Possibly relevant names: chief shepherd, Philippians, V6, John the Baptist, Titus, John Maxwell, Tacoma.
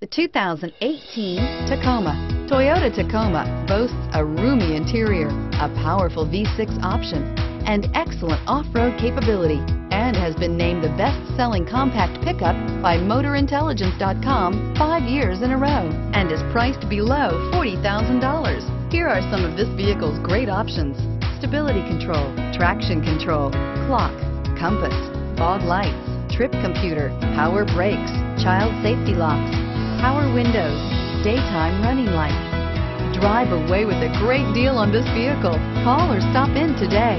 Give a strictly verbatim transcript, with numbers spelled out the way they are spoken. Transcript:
The two thousand eighteen Tacoma. Toyota Tacoma boasts a roomy interior, a powerful V six option, and excellent off-road capability, and has been named the best-selling compact pickup by Motor Intelligence dot com five years in a row, and is priced below forty thousand dollars. Here are some of this vehicle's great options: stability control, traction control, clock, compass, fog lights, trip computer, power brakes, child safety locks, power windows, daytime running lights. Drive away with a great deal on this vehicle. Call or stop in today.